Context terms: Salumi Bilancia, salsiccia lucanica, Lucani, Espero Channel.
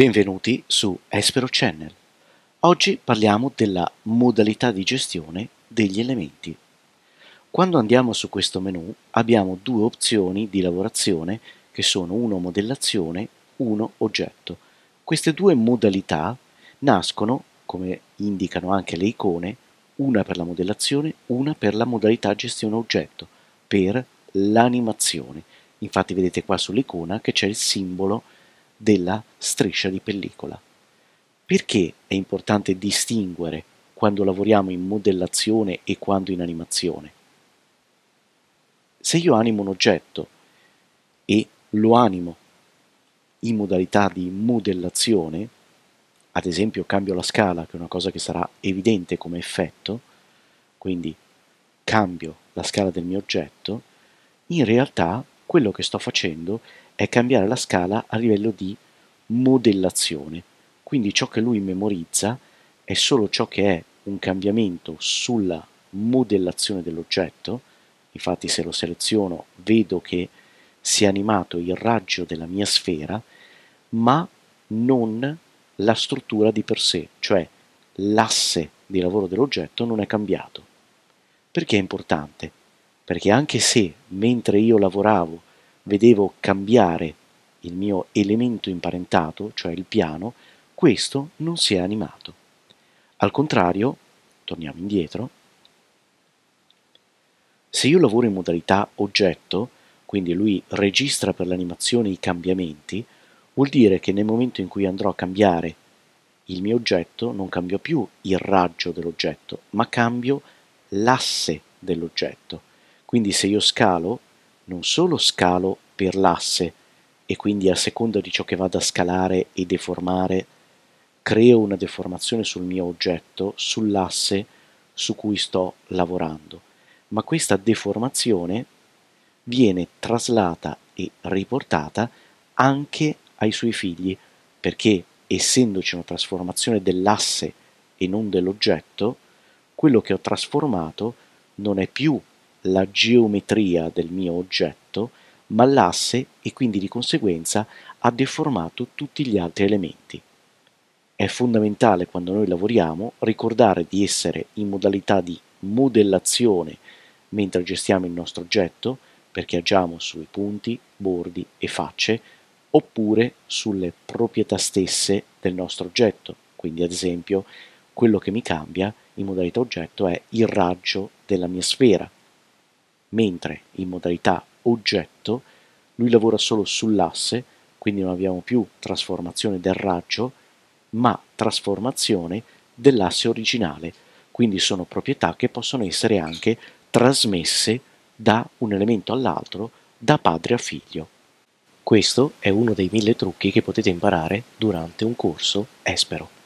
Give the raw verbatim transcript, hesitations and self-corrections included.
Benvenuti su Espero Channel. Oggi parliamo della modalità di gestione degli elementi. Quando andiamo su questo menu abbiamo due opzioni di lavorazione che sono uno modellazione, uno oggetto. Queste due modalità nascono, come indicano anche le icone, una per la modellazione, una per la modalità gestione oggetto, per l'animazione. Infatti vedete qua sull'icona che c'è il simbolo della striscia di pellicola. Perché è importante distinguere quando lavoriamo in modellazione e quando in animazione? Se io animo un oggetto e lo animo in modalità di modellazione, ad esempio cambio la scala, che è una cosa che sarà evidente come effetto, quindi cambio la scala del mio oggetto, in realtà quello che sto facendo è cambiare la scala a livello di modellazione. Quindi ciò che lui memorizza è solo ciò che è un cambiamento sulla modellazione dell'oggetto. Infatti se lo seleziono vedo che si è animato il raggio della mia sfera, ma non la struttura di per sé, cioè l'asse di lavoro dell'oggetto non è cambiato. Perché è importante? Perché anche se mentre io lavoravo vedevo cambiare il mio elemento imparentato, cioè il piano, questo non si è animato. Al contrario, torniamo indietro, se io lavoro in modalità oggetto, quindi lui registra per l'animazione i cambiamenti, vuol dire che nel momento in cui andrò a cambiare il mio oggetto, non cambio più il raggio dell'oggetto, ma cambio l'asse dell'oggetto. Quindi se io scalo, non solo scalo per l'asse e quindi a seconda di ciò che vado a scalare e deformare creo una deformazione sul mio oggetto, sull'asse su cui sto lavorando, ma questa deformazione viene traslata e riportata anche ai suoi figli, perché essendoci una trasformazione dell'asse e non dell'oggetto, quello che ho trasformato non è più la geometria del mio oggetto, ma l'asse, e quindi di conseguenza ha deformato tutti gli altri elementi. È fondamentale quando noi lavoriamo ricordare di essere in modalità di modellazione mentre gestiamo il nostro oggetto, perché agiamo sui punti, bordi e facce, oppure sulle proprietà stesse del nostro oggetto. Quindi ad esempio quello che mi cambia in modalità oggetto è il raggio della mia sfera, mentre in modalità oggetto lui lavora solo sull'asse, quindi non abbiamo più trasformazione del raggio, ma trasformazione dell'asse originale. Quindi sono proprietà che possono essere anche trasmesse da un elemento all'altro, da padre a figlio. Questo è uno dei mille trucchi che potete imparare durante un corso Espero.